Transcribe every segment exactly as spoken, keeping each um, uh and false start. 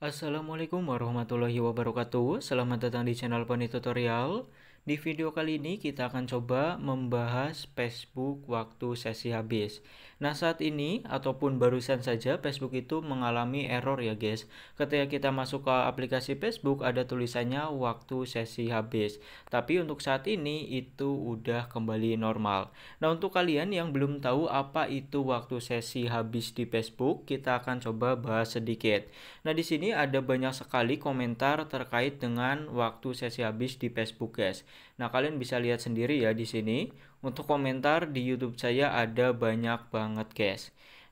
Assalamualaikum warahmatullahi wabarakatuh. Selamat datang di channel Poni Tutorial. Di video kali ini kita akan coba membahas Facebook waktu sesi habis. Nah, saat ini ataupun barusan saja Facebook itu mengalami error ya guys. Ketika kita masuk ke aplikasi Facebook ada tulisannya waktu sesi habis. Tapi untuk saat ini itu udah kembali normal. Nah, untuk kalian yang belum tahu apa itu waktu sesi habis di Facebook, kita akan coba bahas sedikit. Nah, di sini ada banyak sekali komentar terkait dengan waktu sesi habis di Facebook guys. Nah, kalian bisa lihat sendiri ya di sini. Untuk komentar di YouTube saya ada banyak banget guys.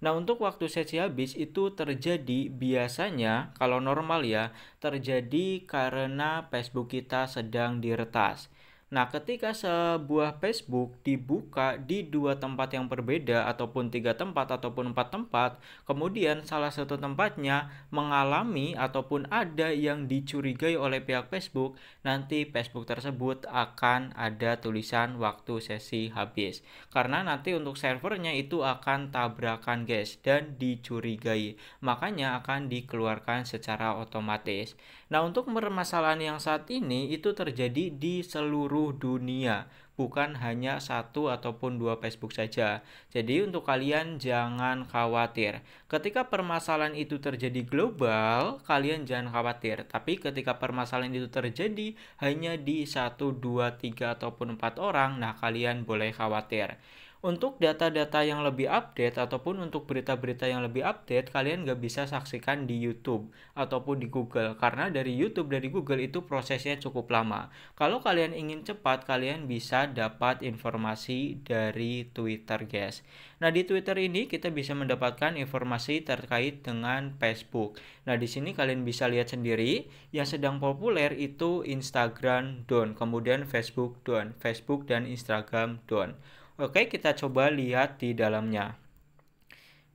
Nah, untuk waktu sesi habis itu terjadi biasanya kalau normal ya, terjadi karena Facebook kita sedang diretas. Nah, ketika sebuah Facebook dibuka di dua tempat yang berbeda ataupun tiga tempat ataupun empat tempat, kemudian salah satu tempatnya mengalami ataupun ada yang dicurigai oleh pihak Facebook, nanti Facebook tersebut akan ada tulisan waktu sesi habis. Karena nanti untuk servernya itu akan tabrakan guys dan dicurigai, makanya akan dikeluarkan secara otomatis. Nah, untuk permasalahan yang saat ini itu terjadi di seluruh dunia, bukan hanya satu ataupun dua Facebook saja. Jadi untuk kalian jangan khawatir. Ketika permasalahan itu terjadi global, kalian jangan khawatir. Tapi ketika permasalahan itu terjadi hanya di satu, dua, tiga ataupun empat orang, nah kalian boleh khawatir. Untuk data-data yang lebih update ataupun untuk berita-berita yang lebih update, kalian nggak bisa saksikan di YouTube ataupun di Google. Karena dari YouTube, dari Google itu prosesnya cukup lama. Kalau kalian ingin cepat, kalian bisa dapat informasi dari Twitter guys. Nah, di Twitter ini kita bisa mendapatkan informasi terkait dengan Facebook. Nah, di sini kalian bisa lihat sendiri, yang sedang populer itu Instagram down, kemudian Facebook down, Facebook dan Instagram down. Oke, kita coba lihat di dalamnya.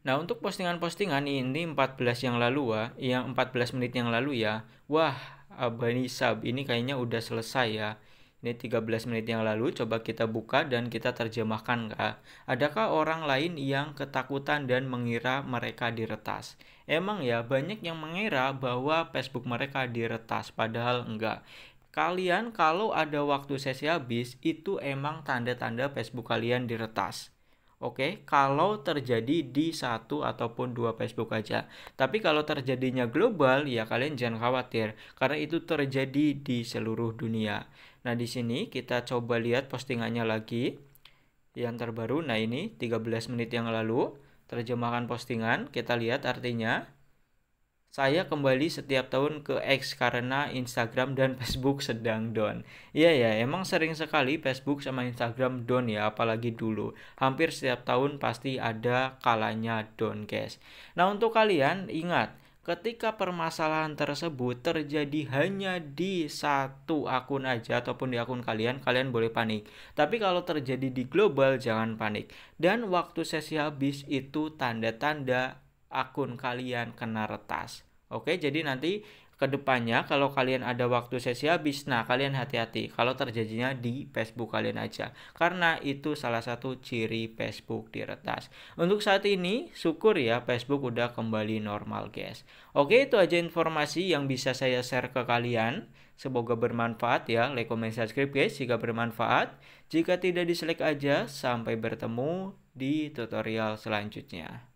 Nah, untuk postingan-postingan ini empat belas yang lalu ya, yang empat belas menit yang lalu ya. Wah, Abani Sab ini kayaknya udah selesai ya. Ini tiga belas menit yang lalu, coba kita buka dan kita terjemahkan kak. Adakah orang lain yang ketakutan dan mengira mereka diretas? Emang ya, banyak yang mengira bahwa Facebook mereka diretas, padahal enggak. Kalian kalau ada waktu sesi habis itu emang tanda-tanda Facebook kalian diretas. Oke, kalau terjadi di satu ataupun dua Facebook aja. Tapi kalau terjadinya global ya kalian jangan khawatir karena itu terjadi di seluruh dunia. Nah, di sini kita coba lihat postingannya lagi. Yang terbaru, nah ini tiga belas menit yang lalu, terjemahkan postingan, kita lihat artinya. Saya kembali setiap tahun ke X karena Instagram dan Facebook sedang down. Iya ya, emang sering sekali Facebook sama Instagram down ya, apalagi dulu. Hampir setiap tahun pasti ada kalanya down guys. Nah, untuk kalian ingat, ketika permasalahan tersebut terjadi hanya di satu akun aja ataupun di akun kalian, kalian boleh panik. Tapi kalau terjadi di global jangan panik. Dan waktu sesi habis itu tanda-tanda akun kalian kena retas. Oke, jadi nanti kedepannya kalau kalian ada waktu sesi habis, nah kalian hati-hati kalau terjadinya di Facebook kalian aja, karena itu salah satu ciri Facebook diretas. Untuk saat ini syukur ya Facebook udah kembali normal guys. Oke, itu aja informasi yang bisa saya share ke kalian. Semoga bermanfaat ya. Like, comment, subscribe guys jika bermanfaat. Jika tidak, dislike aja. Sampai bertemu di tutorial selanjutnya.